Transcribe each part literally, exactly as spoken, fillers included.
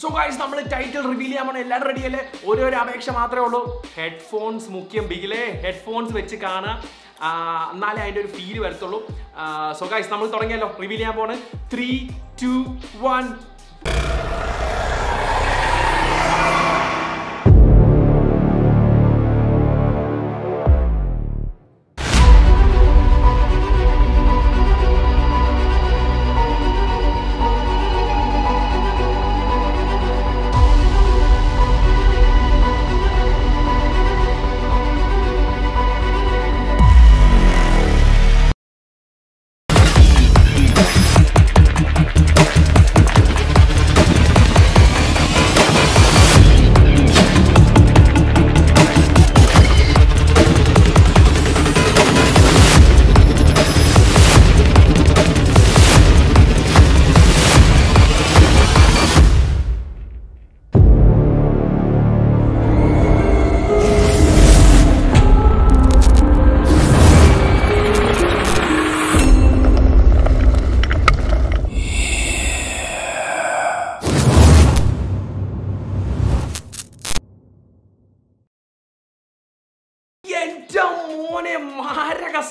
So guys, നമ്മൾ title reveal ചെയ്യാൻ പോണ എല്ലാവരും റെഡിയല്ലേ? ഓരോ ഒരു അപേക്ഷ മാത്രമേ ഉള്ളൂ. ഹെഡ്ഫോൺസ് മുഖ്യം ബിഗിലെ, ഹെഡ്ഫോൺസ് വെച്ച് കാണാം, എന്നാലേ അതിൻ്റെ ഒരു ഫീല് വരത്തുള്ളൂ. സോ ഗൈസ് നമ്മൾ തുടങ്ങിയല്ലോ, റിവീൽ ചെയ്യാൻ പോണ്. Three two one.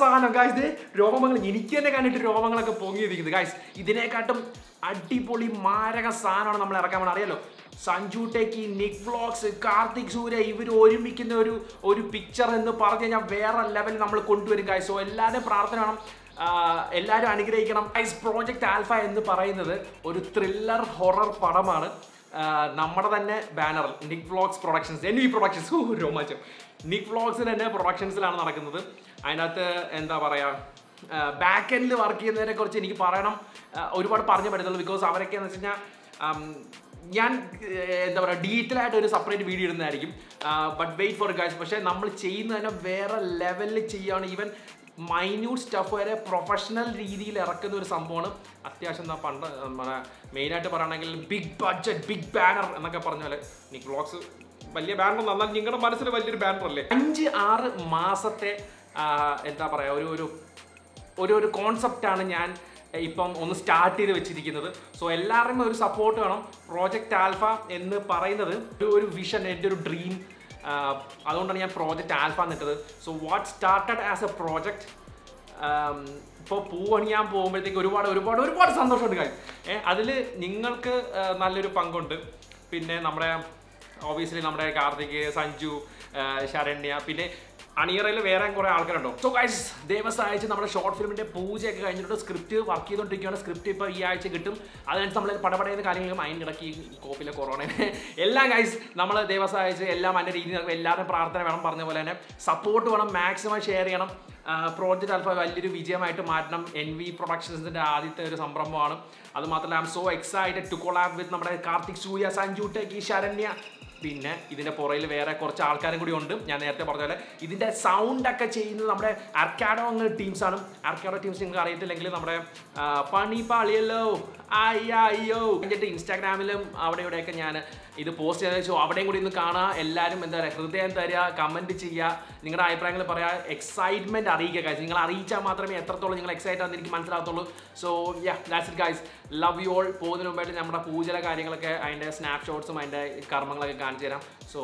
സാധനം ഗായ്സ്, ഇത് രോമങ്ങൾ എനിക്ക് തന്നെ കണ്ടിട്ട് രോമങ്ങളൊക്കെ പൊങ്ങിയിരിക്കുന്നത് ഗായ്സ്. ഇതിനെക്കാട്ടും അടിപൊളി മാരക സാധനമാണ് നമ്മൾ ഇറക്കാൻ വേണം. അറിയാലോ, സഞ്ജു ടെക്കി, നിക് വ്ളോഗ്സ്, കാർത്തിക് സൂര്യ ഇവർ ഒരുമിക്കുന്ന ഒരു ഒരു പിക്ചർ എന്ന് പറഞ്ഞു കഴിഞ്ഞാൽ വേറെ ലെവൽ നമ്മൾ കൊണ്ടുവരും ഗായ്സ്. സോ എല്ലാവരും പ്രാർത്ഥന വേണം, എല്ലാവരും അനുഗ്രഹിക്കണം ഗായ്സ്. പ്രോജക്റ്റ് ആൽഫ എന്ന് പറയുന്നത് ഒരു ത്രില്ലർ ഹൊറർ പടമാണ്. നമ്മുടെ തന്നെ ബാനറിൽ Nik vlogs productions, N V productions, Romancham നിക് വ്ളോഗ്സിന് തന്നെ പ്രൊഡക്ഷൻസിലാണ് നടക്കുന്നത്. അതിനകത്ത് എന്താ പറയുക, ബാക്ക് എൻഡിൽ വർക്ക് ചെയ്യുന്നതിനെ കുറിച്ച് എനിക്ക് പറയണം, ഒരുപാട് പറഞ്ഞു പറ്റുന്നുള്ളൂ. ബിക്കോസ് അവരൊക്കെ എന്ന് വെച്ച് കഴിഞ്ഞാൽ ഞാൻ എന്താ പറയുക ഡീറ്റെയിലായിട്ട് ഒരു സെപ്പറേറ്റ് വീഡിയോ ഇടുന്നതായിരിക്കും. ബട്ട് വെയിറ്റ് ഫോർ ഗൈസ്, പക്ഷേ നമ്മൾ ചെയ്യുന്നതിനെ വേറെ ലെവലിൽ ചെയ്യുകയാണ്. ഈവൻ മൈന്യൂട്ട് സ്റ്റഫ് വരെ പ്രൊഫഷണൽ രീതിയിൽ ഇറക്കുന്ന ഒരു സംഭവമാണ്. അത്യാവശ്യം എന്താ പണ്ട് നമ്മുടെ മെയിനായിട്ട് പറയുകയാണെങ്കിൽ ബിഗ് ബഡ്ജറ്റ്, ബിഗ് ബാനർ എന്നൊക്കെ പറഞ്ഞ പോലെ നിക് വ്ളോഗ്സ് വലിയ ബാനറൊന്നും, എന്നാൽ നിങ്ങളുടെ മനസ്സിൽ വലിയൊരു ബാനറല്ലേ. അഞ്ച് ആറ് മാസത്തെ എന്താ പറയുക ഒരു ഒരു ഒരു ഒരു കോൺസെപ്റ്റാണ് ഞാൻ ഇപ്പം ഒന്ന് സ്റ്റാർട്ട് ചെയ്ത് വെച്ചിരിക്കുന്നത്. സോ എല്ലാവരുടെയും ഒരു സപ്പോർട്ട് വേണം. പ്രോജക്റ്റ് ആൽഫ എന്ന് പറയുന്നത് ഒരു ഒരു വിഷൻ, എൻ്റെ ഒരു ഡ്രീം. അതുകൊണ്ടാണ് ഞാൻ പ്രോജക്റ്റ് ആൽഫ നിൽക്കുന്നത്. So what started as a project ഇപ്പോൾ പൂവണിയാൻ പോകുമ്പോഴത്തേക്ക് ഒരുപാട് ഒരുപാട് ഒരുപാട് സന്തോഷമുണ്ട് കാര്യം. ഏഹ് അതിൽ നിങ്ങൾക്ക് നല്ലൊരു പങ്കുണ്ട്. പിന്നെ നമ്മുടെ ഓബിയസ്ലി നമ്മുടെ കാർത്തിക്, സഞ്ജു, ശരണ്യ, പിന്നെ അണിയറയിൽ വേറെ കുറേ ആൾക്കാരുണ്ടോ. സോ ഗൈസ് ദേവസായിച്ച് നമ്മുടെ ഷോർട്ട് ഫിലിമിൻ്റെ പൂജയൊക്കെ കഴിഞ്ഞിട്ട് സ്ക്രിപ്റ്റ് വർക്ക് ചെയ്തുകൊണ്ടിരിക്കുകയാണ്. സ്ക്രിപ്റ്റ് ഇപ്പോൾ ഈ ആഴ്ച കിട്ടും. അതിനനുസരിച്ച് നമ്മൾ പടപടയുന്ന കാര്യങ്ങളും അതിൻ്റെ ഇടയ്ക്ക് ഈ കോപ്പിലെ കൊറോണയെ എല്ലാം ഗൈസ് നമ്മൾ ദേവസായിച്ച് എല്ലാം അതിൻ്റെ രീതിയിൽ എല്ലാവരും പ്രാർത്ഥന വേണം. പറഞ്ഞ പോലെ തന്നെ സപ്പോർട്ട് വേണം, മാക്സിമം ഷെയർ ചെയ്യണം. പ്രോജക്റ്റ് ആൽഫ വലിയൊരു വിജയമായിട്ട് മാറ്റണം. എൻ വി പ്രൊഡക്ഷൻസിൻ്റെ ആദ്യത്തെ ഒരു സംരംഭമാണ്. അതുമാത്രമല്ല I'm so excited to collab with നമ്മുടെ കാർത്തിക് സൂര്യ, സഞ്ജു ടെക്കി, ശരണ്യ. പിന്നെ ഇതിൻ്റെ പുറയിൽ വേറെ കുറച്ച് ആൾക്കാരും കൂടി ഉണ്ട്. ഞാൻ നേരത്തെ പറഞ്ഞ പോലെ ഇതിൻ്റെ സൗണ്ടൊക്കെ ചെയ്യുന്നത് നമ്മുടെ ആർക്കാഡോ ടീംസാണ്. ആർക്കാഡോ ടീംസ് നിങ്ങൾക്ക് അറിയത്തില്ലെങ്കിൽ നമ്മുടെ പണി പാളിയല്ലോ അയ്യോ എന്നിട്ട് ഇൻസ്റ്റാഗ്രാമിലും അവിടെ ഇവിടെയൊക്കെ ഞാൻ ഇത് പോസ്റ്റ് ചെയ്തതെന്ന് വെച്ചാൽ അവിടെയും കൂടി ഒന്ന് കാണാം. എല്ലാവരും എന്താ പറയുക, ഹൃദയം തരിക, കമൻറ്റ് ചെയ്യുക, നിങ്ങളുടെ അഭിപ്രായങ്ങൾ പറയുക, എക്സൈറ്റ്മെൻറ്റ് അറിയിക്കുക ഗൈസ്. നിങ്ങൾ അറിയിച്ചാൽ മാത്രമേ എത്രത്തോളം നിങ്ങൾ എക്സൈറ്റ് ആണെന്ന് എനിക്ക് മനസ്സിലാകത്തുള്ളൂ. So yeah, that's it guys. Love you all. പോകുന്നതിന് മുമ്പായിട്ട് നമ്മുടെ പൂജയുടെ കാര്യങ്ങളൊക്കെ അതിൻ്റെ സ്നാപ്ഷോട്ട്സും അതിൻ്റെ കർമ്മങ്ങളൊക്കെ കാണിച്ചു തരാം. So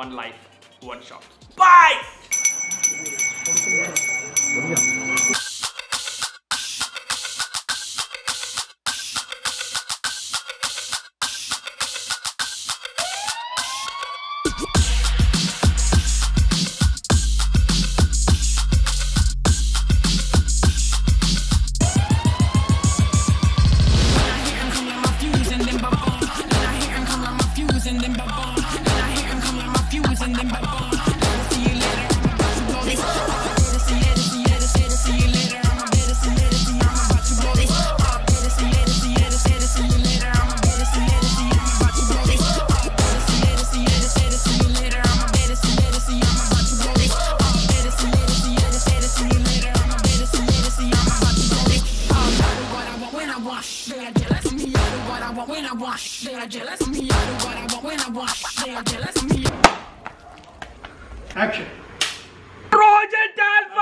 one life one shot bye. Action. Project Alpha.